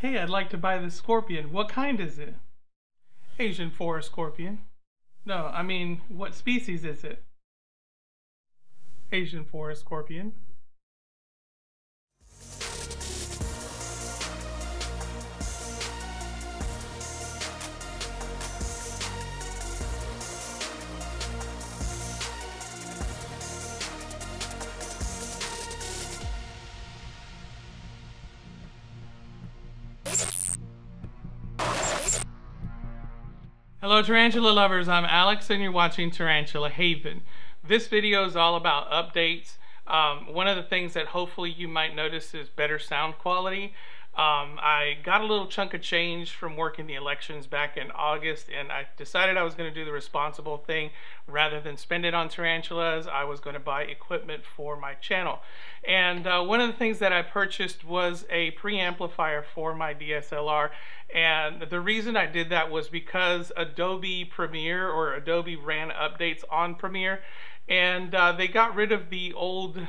Hey, I'd like to buy this scorpion. What kind is it? Asian forest scorpion. No, I mean, what species is it? Asian forest scorpion. Hello tarantula lovers, I'm Alex and you're watching Tarantula Haven. This video is all about updates. One of the things that hopefully you might notice is better sound quality. I got a little chunk of change from working the elections back in August, and I decided I was going to do the responsible thing. Rather than spend it on tarantulas, I was going to buy equipment for my channel. And one of the things that I purchased was a preamplifier for my DSLR. And the reason I did that was because Adobe Premiere, or Adobe ran updates on Premiere, and they got rid of the old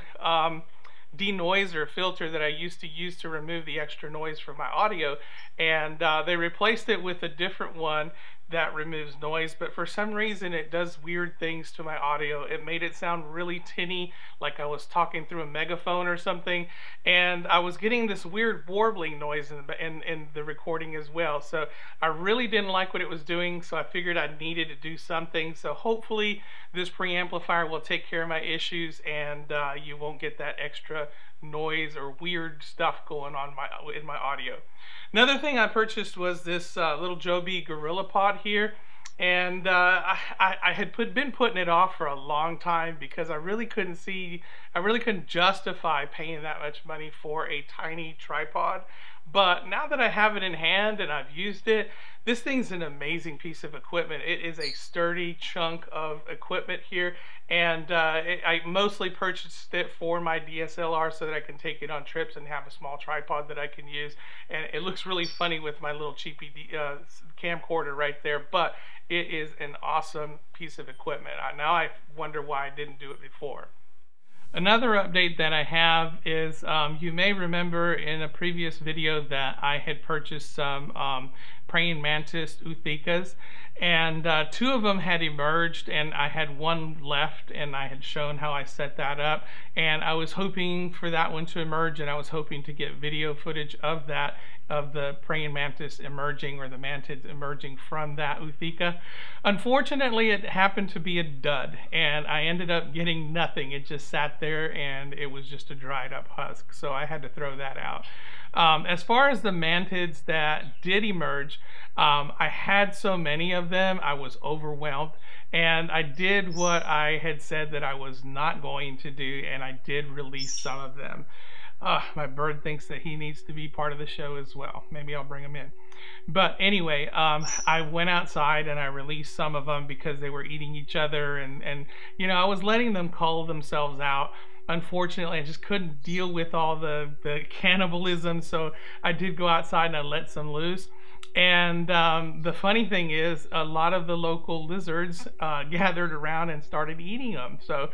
denoiser filter that I used to use to remove the extra noise from my audio, and they replaced it with a different one that removes noise, but for some reason it does weird things to my audio. It made it sound really tinny, like I was talking through a megaphone or something, and I was getting this weird warbling noise in the recording as well. So I really didn't like what it was doing, so I figured I needed to do something. So hopefully this preamplifier will take care of my issues, and you won't get that extra noise or weird stuff going on in my audio. Another thing I purchased was this little Joby Gorillapod here, and I had been putting it off for a long time because I really couldn't justify paying that much money for a tiny tripod. But now that I have it in hand and I've used it, this thing's an amazing piece of equipment. It is a sturdy chunk of equipment here, and I mostly purchased it for my DSLR so that I can take it on trips and have a small tripod that I can use. And it looks really funny with my little cheapy camcorder right there, but it is an awesome piece of equipment. Now I wonder why I didn't do it before. Another update that I have is, you may remember in a previous video that I had purchased some praying mantis uthicas, and two of them had emerged and I had one left, and I had shown how I set that up, and I was hoping for that one to emerge, and I was hoping to get video footage of that, of the praying mantis emerging, or the mantids emerging from that Uthika. Unfortunately, it happened to be a dud, and I ended up getting nothing. It just sat there, and it was just a dried up husk, so I had to throw that out. As far as the mantids that did emerge, I had so many of them, I was overwhelmed, and I did what I had said that I was not going to do, and I did release some of them. My bird thinks that he needs to be part of the show as well. Maybe I'll bring him in. But anyway, I went outside and I released some of them because they were eating each other, and you know, I was letting them cull themselves out. Unfortunately, I just couldn't deal with all the cannibalism, so I did go outside and I let some loose. And the funny thing is, a lot of the local lizards gathered around and started eating them. So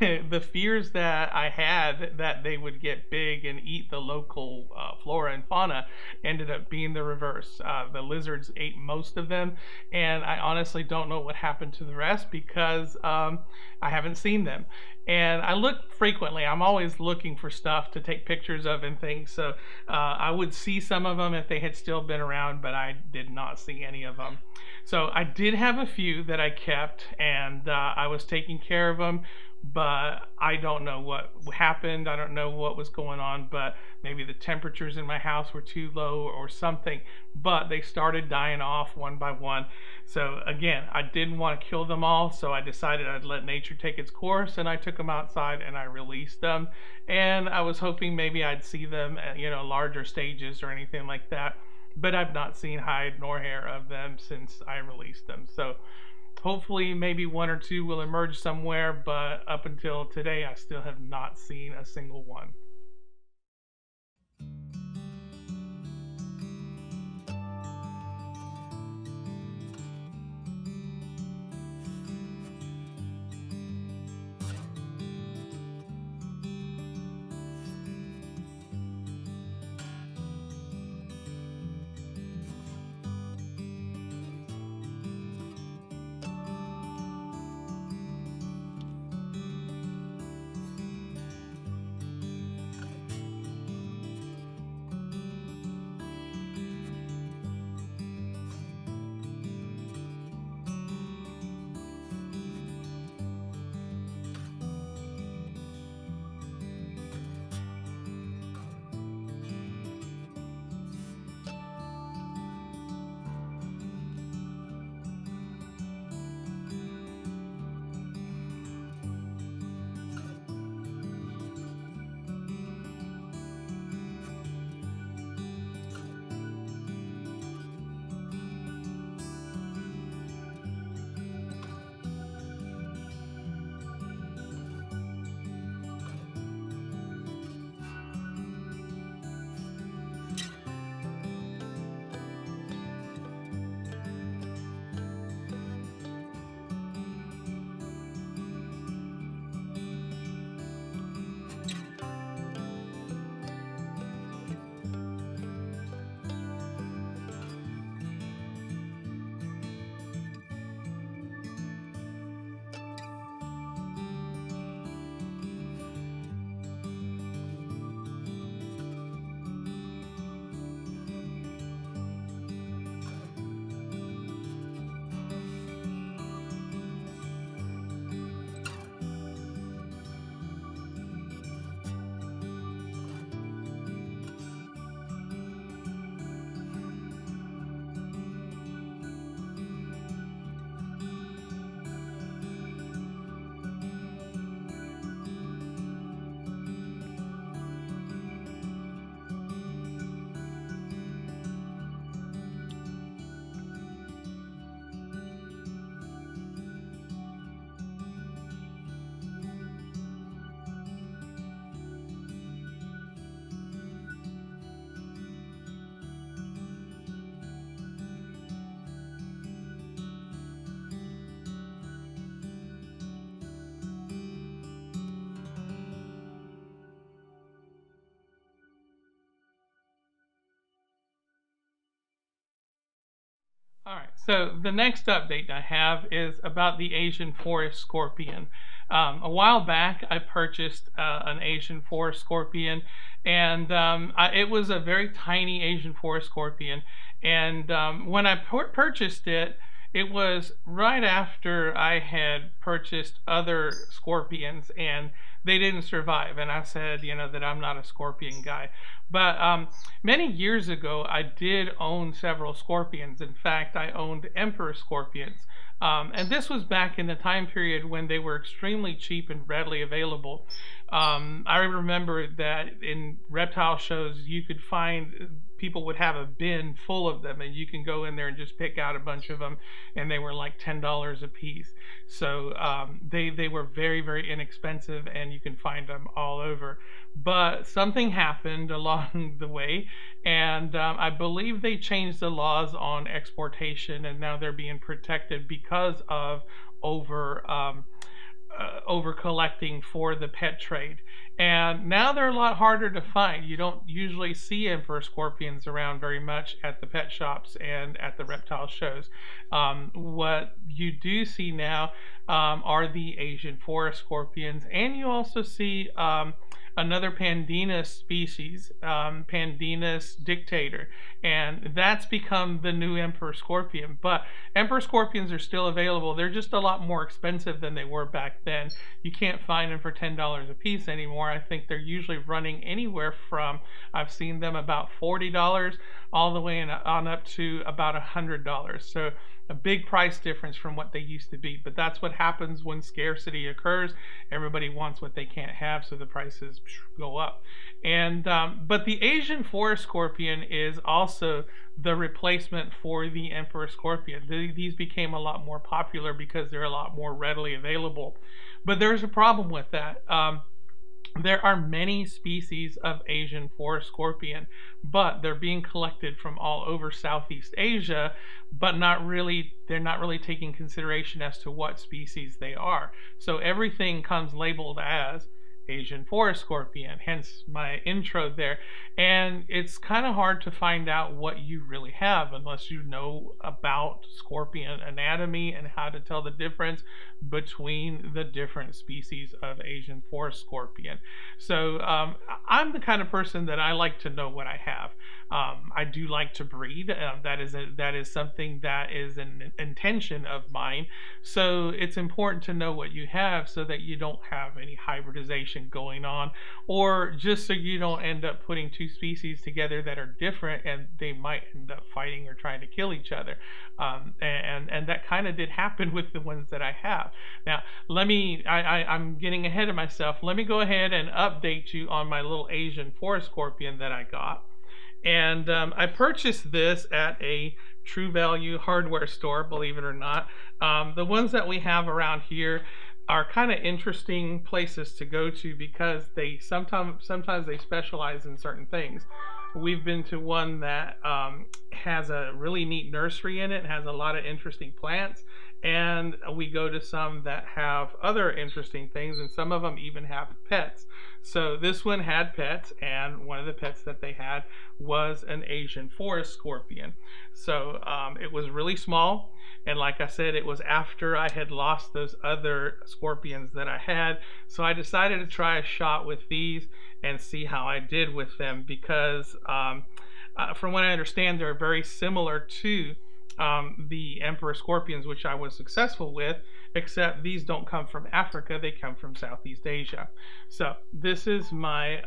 the fears that I had that they would get big and eat the local flora and fauna ended up being the reverse. The lizards ate most of them, and I honestly don't know what happened to the rest because I haven't seen them. And I look frequently, I'm always looking for stuff to take pictures of and things, so I would see some of them if they had still been around, but I did not see any of them. So I did have a few that I kept, and I was taking care of them, but I don't know what happened, I don't know what was going on, but maybe the temperatures in my house were too low or something, but they started dying off one by one. So again, I didn't want to kill them all, so I decided I'd let nature take its course, and I took them outside and I released them, and I was hoping maybe I'd see them at, you know, larger stages or anything like that, but I've not seen hide nor hair of them since I released them. So hopefully maybe one or two will emerge somewhere, but up until today I still have not seen a single one. Alright, so the next update I have is about the Asian forest scorpion. A while back I purchased an Asian forest scorpion, and it was a very tiny Asian forest scorpion, and when I purchased it, it was right after I had purchased other scorpions and they didn't survive, and I said, you know, that I'm not a scorpion guy. But many years ago I did own several scorpions. In fact, I owned emperor scorpions, and this was back in the time period when they were extremely cheap and readily available. I remember that in reptile shows you could find people would have a bin full of them, and you can go in there and just pick out a bunch of them, and they were like $10 a piece. So they were very, very inexpensive, and you can find them all over. But something happened along the way, and I believe they changed the laws on exportation, and now they're being protected because of over collecting for the pet trade. And now they're a lot harder to find. You don't usually see emperor scorpions around very much at the pet shops and at the reptile shows. What you do see now are the Asian forest scorpions, and you also see another Pandinus species, Pandinus dictator, and that's become the new emperor scorpion. But emperor scorpions are still available. They're just a lot more expensive than they were back then. You can't find them for $10 a piece anymore. I think they're usually running anywhere from, I've seen them about $40 all the way on up to about $100. So a big price difference from what they used to be. But that's what happens when scarcity occurs. Everybody wants what they can't have, so the prices go up. And but the Asian forest scorpion is also the replacement for the emperor scorpion. These became a lot more popular because they're a lot more readily available. But there's a problem with that. There are many species of Asian forest scorpion, but they're being collected from all over Southeast Asia, but they're not really taking consideration as to what species they are. So everything comes labeled as Asian forest scorpion, hence my intro there. And it's kind of hard to find out what you really have unless you know about scorpion anatomy and how to tell the difference between the different species of Asian forest scorpion. So I'm the kind of person that I like to know what I have. I do like to breed. That is something that is an intention of mine. So it's important to know what you have so that you don't have any hybridization going on, or just so you don't end up putting two species together that are different and they might end up fighting or trying to kill each other. And that kind of did happen with the ones that I have. Now, I'm getting ahead of myself. Let me go ahead and update you on my little Asian forest scorpion that I got. And I purchased this at a True Value hardware store, believe it or not. The ones that we have around here are kind of interesting places to go to because they sometimes they specialize in certain things. We've been to one that has a really neat nursery in it, has a lot of interesting plants, and we go to some that have other interesting things, and some of them even have pets. So this one had pets, and one of the pets that they had was an Asian forest scorpion. So it was really small, and like I said, it was after I had lost those other scorpions that I had, so I decided to try a shot with these and see how I did with them, because from what I understand, they're very similar to the emperor scorpions, which I was successful with, except these don't come from Africa, they come from Southeast Asia. So this is my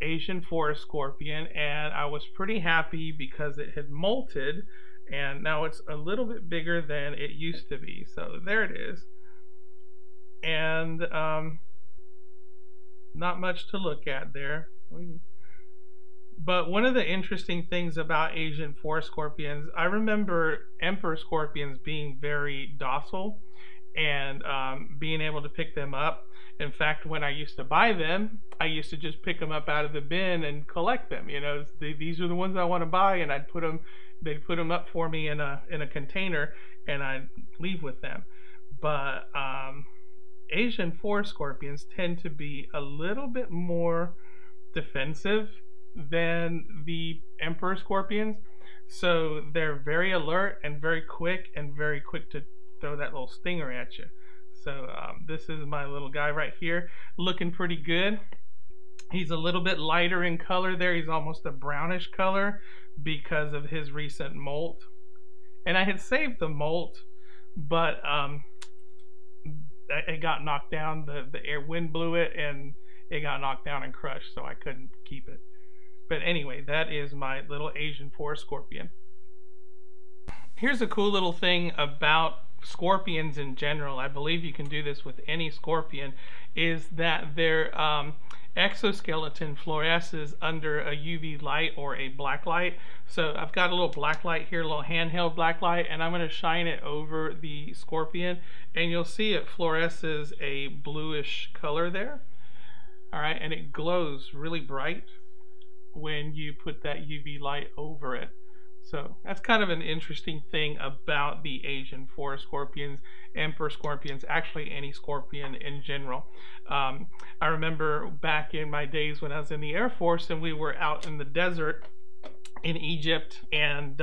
Asian forest scorpion, and I was pretty happy because it had molted, and now it's a little bit bigger than it used to be. So there it is. And not much to look at there. But one of the interesting things about Asian forest scorpions, I remember emperor scorpions being very docile and being able to pick them up. In fact, when I used to buy them, I used to just pick them up out of the bin and collect them. You know, these are the ones I want to buy, and I'd put them, they'd put them up for me in a container, and I'd leave with them. But Asian forest scorpions tend to be a little bit more defensive than the emperor scorpions. So they're very alert and very quick to throw that little stinger at you. So this is my little guy right here, looking pretty good. He's a little bit lighter in color there. He's almost a brownish color because of his recent molt. And I had saved the molt, but it got knocked down. The air wind blew it, and it got knocked down and crushed, so I couldn't keep it. But anyway, that is my little Asian forest scorpion. Here's a cool little thing about scorpions in general. I believe you can do this with any scorpion, is that their exoskeleton fluoresces under a UV light or a black light. So I've got a little black light here, a little handheld black light, and I'm going to shine it over the scorpion, and you'll see it fluoresces a bluish color there. Alright, and it glows really bright when you put that UV light over it. So that's kind of an interesting thing about the Asian forest scorpions, emperor scorpions, actually any scorpion in general. I remember back in my days when I was in the Air Force and we were out in the desert in Egypt, and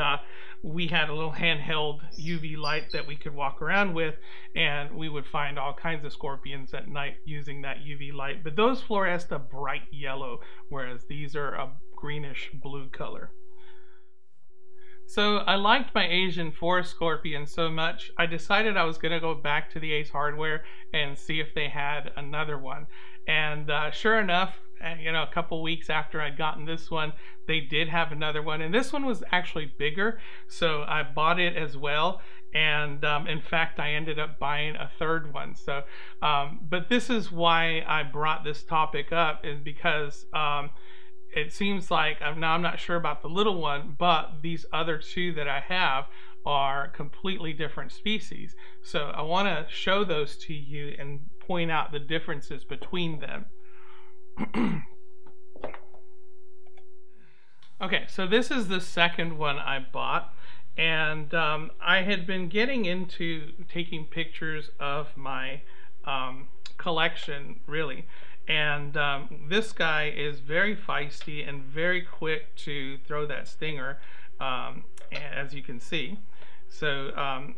we had a little handheld UV light that we could walk around with, and we would find all kinds of scorpions at night using that UV light. But those fluoresced a bright yellow, whereas these are a greenish blue color. So I liked my Asian forest scorpion so much, I decided I was going to go back to the Ace Hardware and see if they had another one. And sure enough, you know, a couple weeks after I'd gotten this one, they did have another one. And this one was actually bigger, so I bought it as well. And in fact, I ended up buying a third one. So, but this is why I brought this topic up, is because it seems like, now I'm not sure about the little one, but these other two that I have are completely different species. So I want to show those to you and point out the differences between them. Okay, so this is the second one I bought, and I had been getting into taking pictures of my collection, really. And this guy is very feisty and very quick to throw that stinger, as you can see. So I'm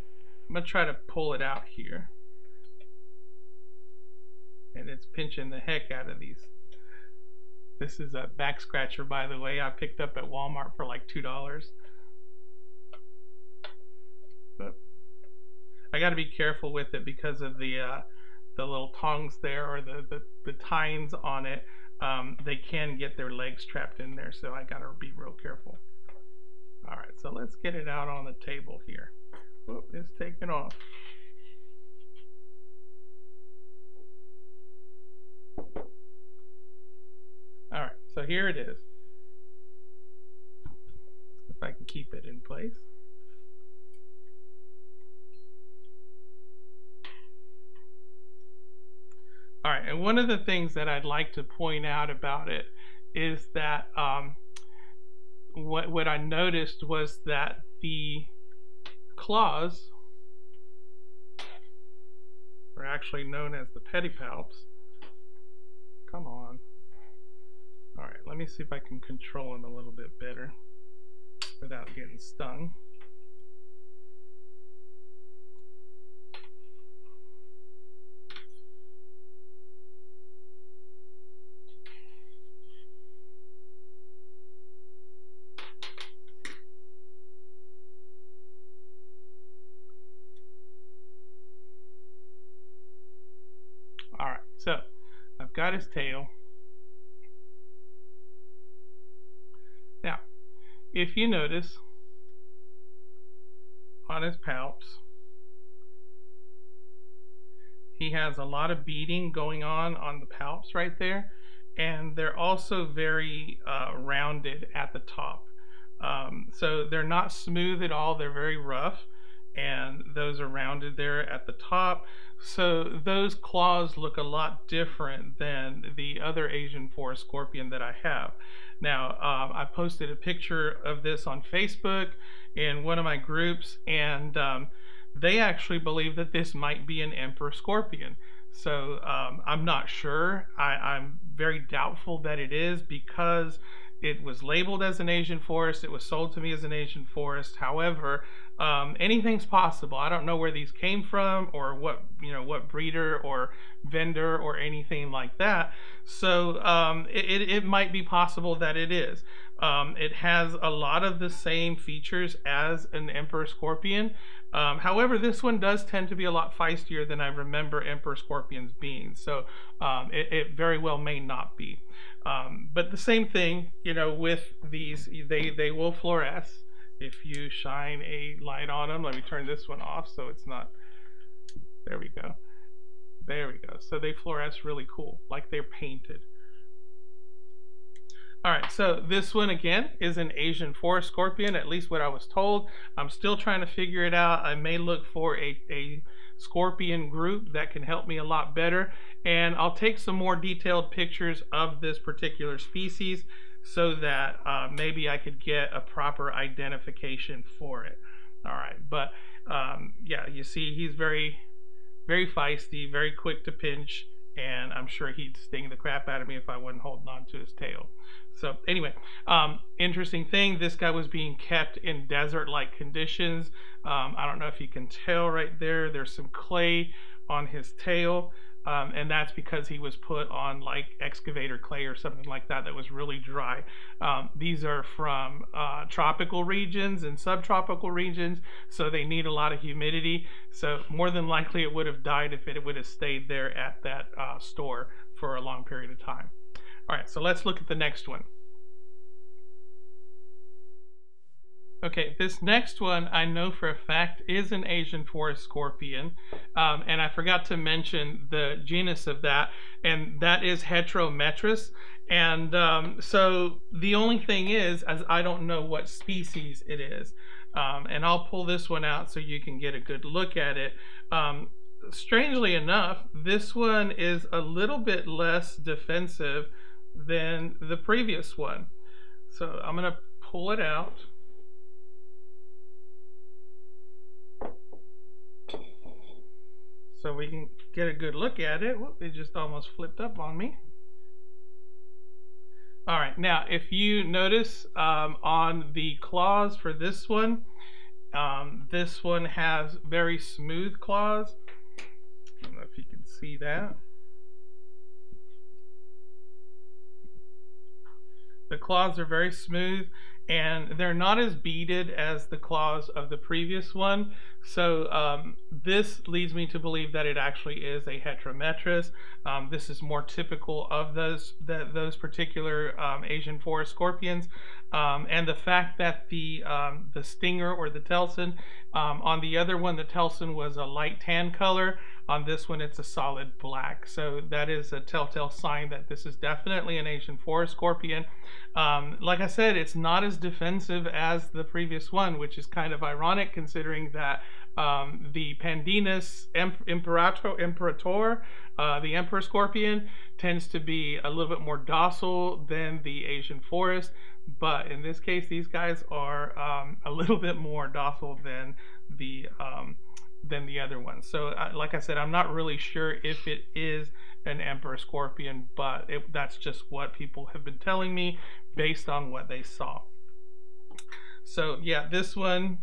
going to try to pull it out here. And it's pinching the heck out of these. This is a back scratcher, by the way, I picked up at Walmart for like $2. But I got to be careful with it because of the little tongs there, or the tines on it. They can get their legs trapped in there, so I gotta be real careful. Alright, so let's get it out on the table here. Whoop, it's taken off. Alright, so here it is. If I can keep it in place. Alright, and one of the things that I'd like to point out about it is that what I noticed was that the claws are actually known as the pedipalps. Come on. Alright, let me see if I can control them a little bit better without getting stung. So, I've got his tail. Now, if you notice, on his palps, he has a lot of beading going on the palps right there, and they're also very rounded at the top. So they're not smooth at all, they're very rough, and those are rounded there at the top. So those claws look a lot different than the other Asian forest scorpion that I have. Now, I posted a picture of this on Facebook in one of my groups, and they actually believe that this might be an emperor scorpion. So I'm not sure. I'm very doubtful that it is, because It was labeled as an Asian forest. It was sold to me as an Asian forest. However, anything's possible. I don't know where these came from or what breeder or vendor or anything like that. So it might be possible that it is. It has a lot of the same features as an Emperor Scorpion. However, this one does tend to be a lot feistier than I remember Emperor Scorpions being, so it very well may not be. But the same thing, with these, they will fluoresce if you shine a light on them. Let me turn this one off so it's not, there we go. There we go. So they fluoresce really cool, like they're painted. All right, so this one again is an Asian forest scorpion, at least what I was told. I'm still trying to figure it out. I may look for a scorpion group that can help me a lot better, and I'll take some more detailed pictures of this particular species so that maybe I could get a proper identification for it. All right, but yeah, you see he's very, very feisty, very quick to pinch, and I'm sure he'd sting the crap out of me if I wasn't holding on to his tail. So anyway, interesting thing, this guy was being kept in desert-like conditions. I don't know if you can tell right there, there's some clay on his tail, and that's because he was put on like excavator clay or something like that that was really dry. These are from tropical regions and subtropical regions, so they need a lot of humidity. So more than likely it would have died if it would have stayed there at that store for a long period of time. All right, so let's look at the next one. Okay, this next one I know for a fact is an Asian forest scorpion, and I forgot to mention the genus of that, and that is Heterometrus. And so the only thing is, as I don't know what species it is, and I'll pull this one out so you can get a good look at it. Strangely enough, this one is a little bit less defensive than the previous one. So I'm going to pull it out. So we can get a good look at it. Whoop, it just almost flipped up on me. All right, now if you notice on the claws for this one has very smooth claws. I don't know if you can see that. The claws are very smooth, and they're not as beaded as the claws of the previous one. So this leads me to believe that it actually is a Heterometrus. This is more typical of those particular Asian forest scorpions. And the fact that the stinger or the telson, on the other one, the telson was a light tan color. On this one, it's a solid black. So that is a telltale sign that this is definitely an Asian forest scorpion. Like I said, it's not as defensive as the previous one, which is kind of ironic considering that the Pandinus imperator, the Emperor Scorpion, tends to be a little bit more docile than the Asian forest. But in this case, these guys are a little bit more docile than the other one. So like I said, I'm not really sure if it is an Emperor Scorpion, but that's just what people have been telling me based on what they saw. So yeah, this one,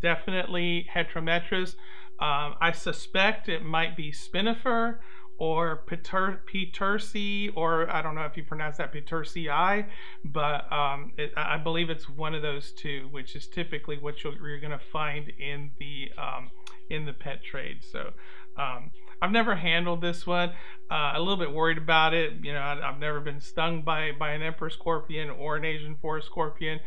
definitely Heterometrus. I suspect it might be spinifer or petersii, or I don't know if you pronounce that petersii, but I believe it's one of those two, which is typically what you're going to find in the pet trade. So I've never handled this one. A little bit worried about it. I've never been stung by an Emperor Scorpion or an Asian forest scorpion.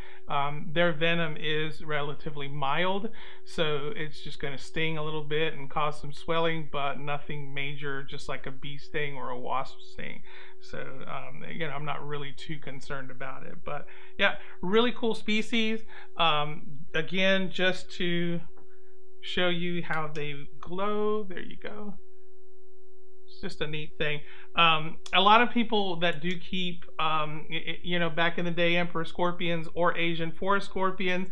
Their venom is relatively mild, so it's just going to sting a little bit and cause some swelling, but nothing major, just like a bee sting or a wasp sting. So again, I'm not really too concerned about it. But yeah, really cool species. Again, just to show you how they glow, there you go. It's just a neat thing. A lot of people that do keep, you know, back in the day, Emperor Scorpions or Asian forest scorpions,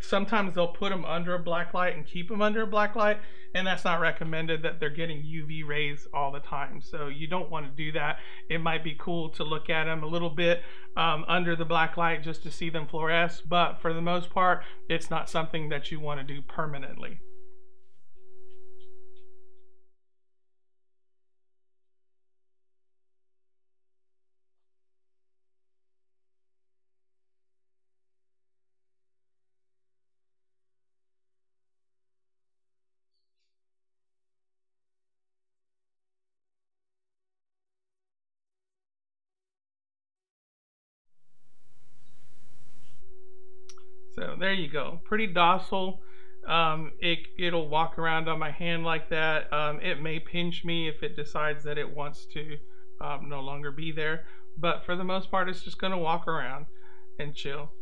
sometimes they'll put them under a black light and keep them under a black light, and that's not recommended, that they're getting UV rays all the time. So you don't want to do that. It might be cool to look at them a little bit under the black light just to see them fluoresce, but for the most part, it's not something that you want to do permanently. So there you go, pretty docile. It'll walk around on my hand like that. It may pinch me if it decides that it wants to no longer be there, but for the most part, it's just gonna walk around and chill.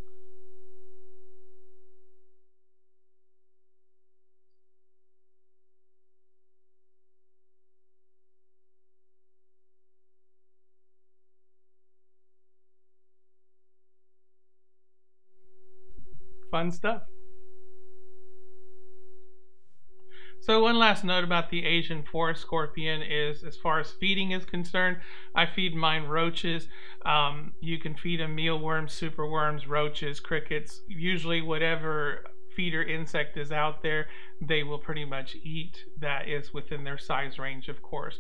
Fun stuff. So one last note about the Asian forest scorpion is, as far as feeding is concerned, I feed mine roaches. You can feed them mealworms, superworms, roaches, crickets, usually whatever feeder insect is out there, they will pretty much eat. That is within their size range, of course.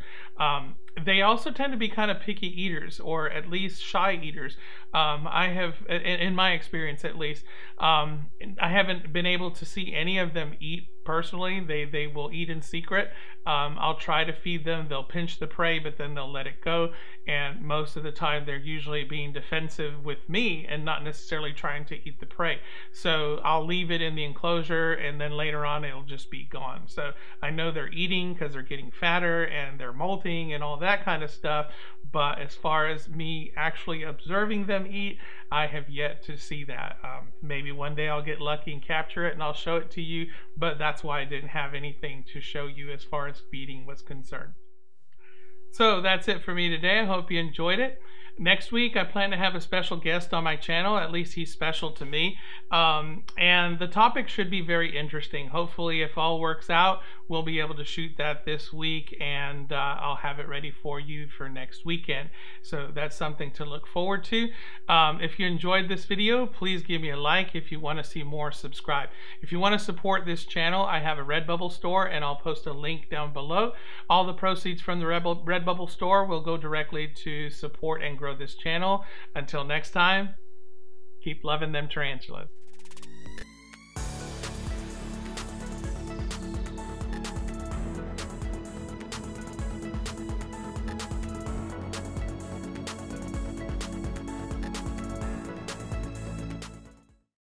They also tend to be kind of picky eaters, or at least shy eaters. I have, in my experience at least, I haven't been able to see any of them eat personally. They will eat in secret. I'll try to feed them. They'll pinch the prey, but then they'll let it go. And most of the time, they're usually being defensive with me and not necessarily trying to eat the prey. So I'll leave it in the enclosure, and then later on, it'll just be gone. So I know they're eating because they're getting fatter and they're molting and all that kind of stuff, but as far as me actually observing them eat, I have yet to see that. Maybe one day I'll get lucky and capture it and I'll show it to you, but that's why I didn't have anything to show you as far as feeding was concerned. So that's it for me today. I hope you enjoyed it. Next week, I plan to have a special guest on my channel. At least he's special to me. And the topic should be very interesting. Hopefully, if all works out, we'll be able to shoot that this week, and I'll have it ready for you for next weekend. So that's something to look forward to. If you enjoyed this video, please give me a like. If you want to see more, subscribe. If you want to support this channel, I have a Redbubble store, and I'll post a link down below. All the proceeds from the Redbubble store will go directly to support and grow this channel. Until next time, keep loving them tarantulas.